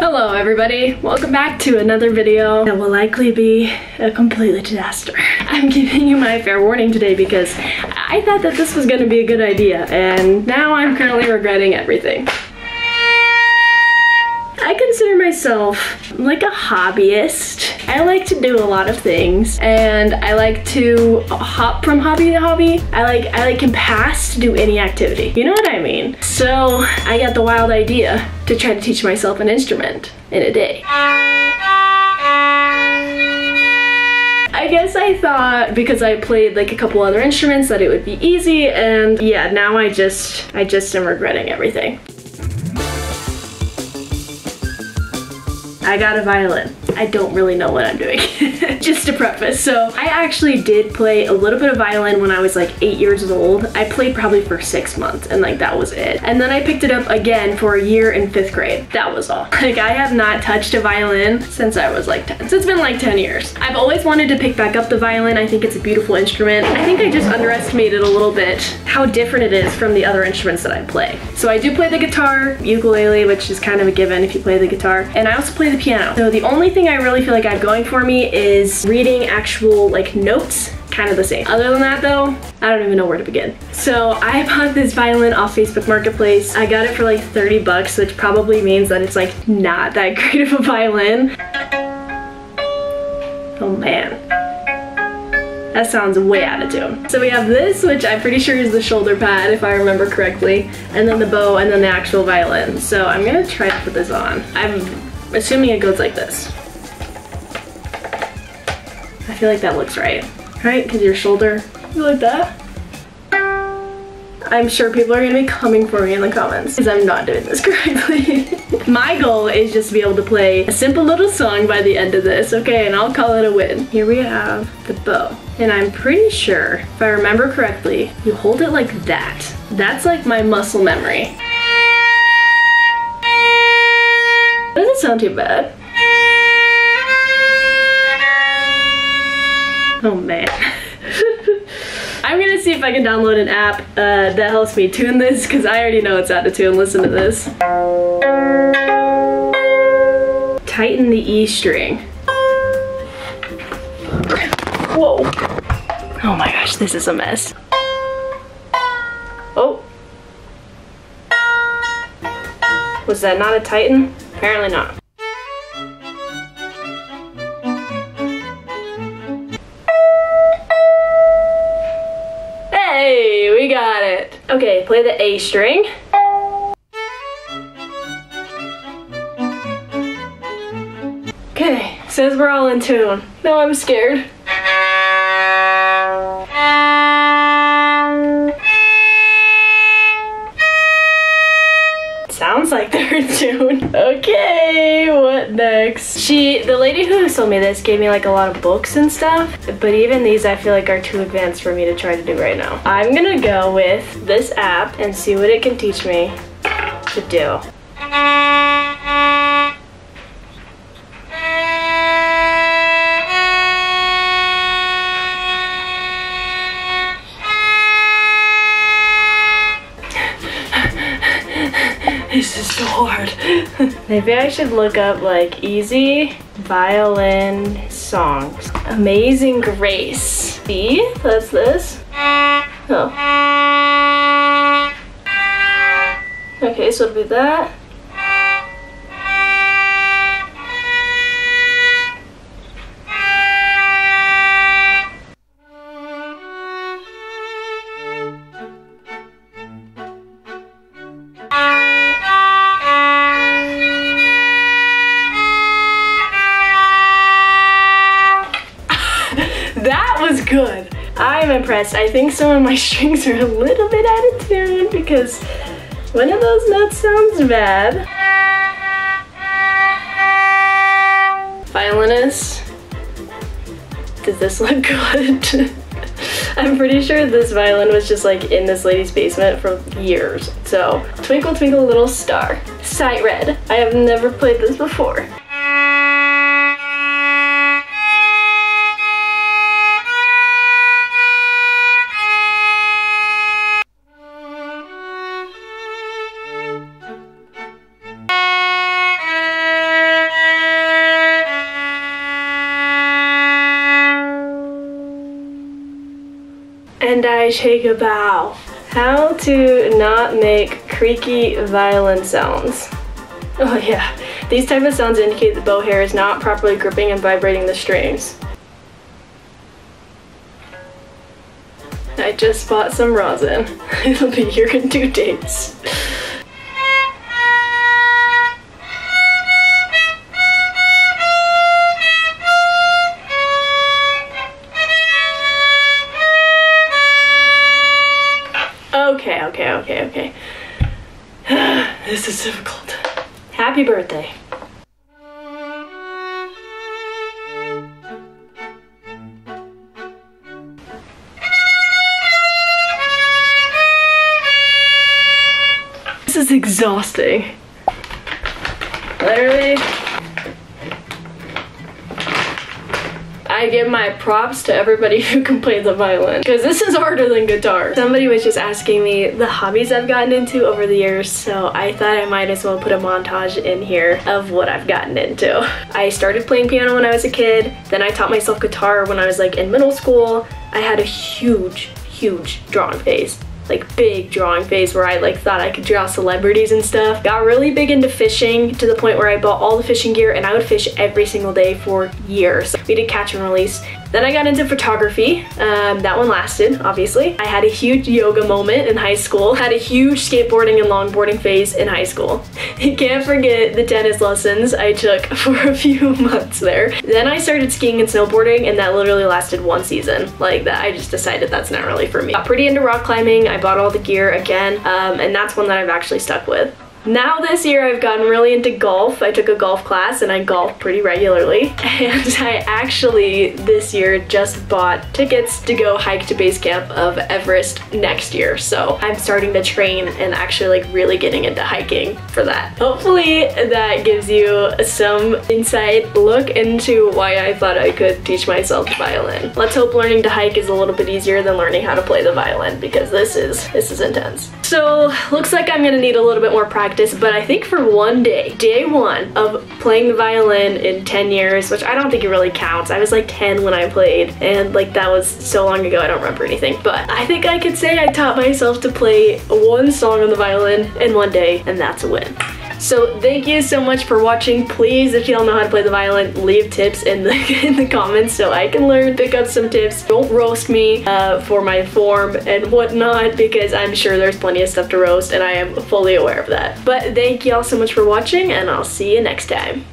Hello everybody, welcome back to another video that will likely be a complete disaster. I'm giving you my fair warning today because I thought that this was going to be a good idea and now I'm currently regretting everything. I consider myself like a hobbyist. I like to do a lot of things and I like to hop from hobby to hobby. I can pass to do any activity. You know what I mean? So I got the wild idea to try to teach myself an instrument in a day. I guess I thought because I played like a couple other instruments that it would be easy, and yeah, now I just am regretting everything. I got a violin. I don't really know what I'm doing, just to preface. So I actually did play a little bit of violin when I was like 8 years old. I played probably for 6 months and like that was it. And then I picked it up again for a year in 5th grade. That was all. Like I have not touched a violin since I was like 10. So it's been like 10 years. I've always wanted to pick back up the violin. I think it's a beautiful instrument. I think I just underestimated a little bit how different it is from the other instruments that I play. So I do play the guitar, ukulele, which is kind of a given if you play the guitar. And I also play the piano. So the only thing I really feel like I have going for me is reading actual like notes, kind of the same. Other than that though, I don't even know where to begin. So I bought this violin off Facebook Marketplace. I got it for like 30 bucks, which probably means that it's like not that great of a violin. Oh man. That sounds way out of tune. So we have this, which I'm pretty sure is the shoulder pad, if I remember correctly, and then the bow, and then the actual violin. So I'm gonna try to put this on. I'm assuming it goes like this. I feel like that looks right. Right? Because your shoulder, you like that? I'm sure people are gonna be coming for me in the comments because I'm not doing this correctly. My goal is just to be able to play a simple little song by the end of this, okay? And I'll call it a win. Here we have the bow. And I'm pretty sure, if I remember correctly, you hold it like that. That's like my muscle memory. That doesn't sound too bad. Oh man. I'm gonna see if I can download an app that helps me tune this because I already know it's out of tune. Listen to this. Tighten the E string. Whoa. Oh my gosh, this is a mess. Oh. Was that not a tighten? Apparently not. Okay, play the A string. Okay, says we're all in tune. No, I'm scared. Sounds like they're in tune. Okay, what next? The lady who sold me this gave me like a lot of books and stuff, but even these I feel like are too advanced for me to try to do right now. I'm gonna go with this app and see what it can teach me to do. This is so hard. Maybe I should look up like easy violin songs. Amazing Grace. See? That's this. Oh. Okay, so it'll be that. Good. I'm impressed. I think some of my strings are a little bit out of tune because one of those notes sounds bad. Violinist, does this look good? I'm pretty sure this violin was just like in this lady's basement for years. So, Twinkle Twinkle Little Star, Sight Read. I have never played this before. and I take a bow. How to not make creaky violin sounds. Oh yeah, these type of sounds indicate the bow hair is not properly gripping and vibrating the strings. I just bought some rosin. It'll be here in 2 days. Okay. This is difficult. Happy birthday. This is exhausting. Literally. I give my props to everybody who can play the violin, because this is harder than guitar. Somebody was just asking me the hobbies I've gotten into over the years, so I thought I might as well put a montage in here of what I've gotten into. I started playing piano when I was a kid, then I taught myself guitar when I was like in middle school. I had a huge drawing phase. Like big drawing phase where I like thought I could draw celebrities and stuff. Got really big into fishing to the point where I bought all the fishing gear and I would fish every single day for years. We did catch and release. Then I got into photography. That one lasted, obviously. I had a huge yoga moment in high school. Had a huge skateboarding and longboarding phase in high school. Can't forget the tennis lessons I took for a few months there. Then I started skiing and snowboarding, and that literally lasted one season. Like, that, I just decided that's not really for me. Got pretty into rock climbing. I bought all the gear again, and that's one that I've actually stuck with. Now this year I've gotten really into golf. I took a golf class and I golf pretty regularly. And I actually this year just bought tickets to go hike to base camp of Everest next year. So I'm starting to train and actually like really getting into hiking for that. Hopefully that gives you some insight look into why I thought I could teach myself the violin. Let's hope learning to hike is a little bit easier than learning how to play the violin, because this is intense. So looks like I'm gonna need a little bit more practice. But I think for one day, day one of playing the violin in 10 years, which I don't think it really counts. I was like 10 when I played, and like that was so long ago, I don't remember anything. But I think I could say I taught myself to play one song on the violin in one day, and that's a win. So thank you so much for watching. Please, if you don't know how to play the violin, leave tips in the comments so I can learn, pick up some tips. Don't roast me for my form and whatnot, because I'm sure there's plenty of stuff to roast and I am fully aware of that. But thank you all so much for watching, and I'll see you next time.